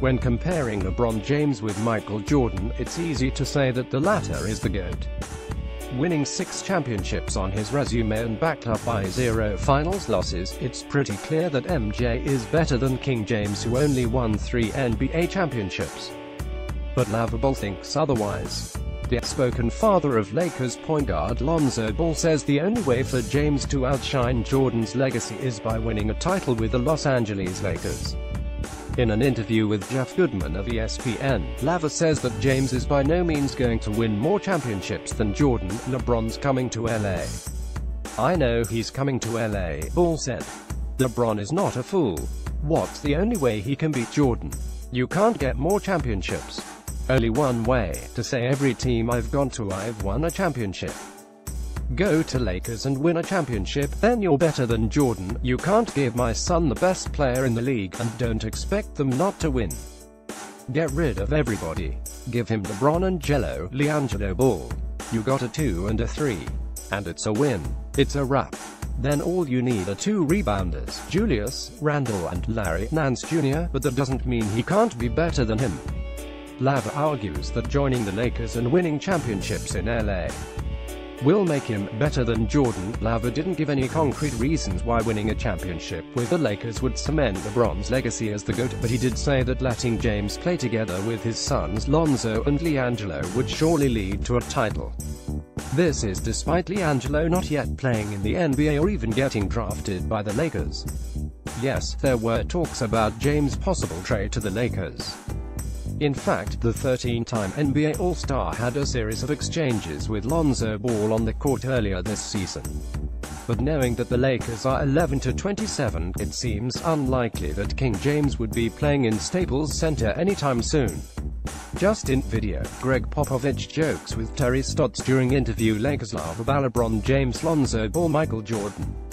When comparing LeBron James with Michael Jordan, it's easy to say that the latter is the GOAT. Winning 6 championships on his resume and backed up by 0 finals losses, it's pretty clear that MJ is better than King James, who only won 3 NBA championships. But LaVar Ball thinks otherwise. The outspoken father of Lakers point guard Lonzo Ball says the only way for James to outshine Jordan's legacy is by winning a title with the Los Angeles Lakers. In an interview with Jeff Goodman of ESPN, LaVar says that James is by no means going to win more championships than Jordan. LeBron's coming to LA. I know he's coming to LA, Ball said. LeBron is not a fool. What's the only way he can beat Jordan? You can't get more championships. Only one way, to say every team I've gone to I've won a championship. Go to Lakers and win a championship, then you're better than Jordan. You can't give my son the best player in the league, and don't expect them not to win. Get rid of everybody. Give him LeBron and Jello, LiAngelo Ball. You got a 2 and a 3. And it's a win. It's a wrap. Then all you need are 2 rebounders, Julius, Randall and Larry Nance Jr., but that doesn't mean he can't be better than him. LaVar argues that joining the Lakers and winning championships in LA will make him better than Jordan. LaVar didn't give any concrete reasons why winning a championship with the Lakers would cement LeBron's legacy as the GOAT, but he did say that letting James play together with his sons Lonzo and LiAngelo would surely lead to a title. This is despite LiAngelo not yet playing in the NBA or even getting drafted by the Lakers. Yes, there were talks about James' possible trade to the Lakers. In fact, the 13-time NBA All-Star had a series of exchanges with Lonzo Ball on the court earlier this season. But knowing that the Lakers are 11-27, it seems unlikely that King James would be playing in Staples Center anytime soon. Just in video, Gregg Popovich jokes with Terry Stotts during interview Lakers LaVar Ball, LeBron James, Lonzo Ball, Michael Jordan.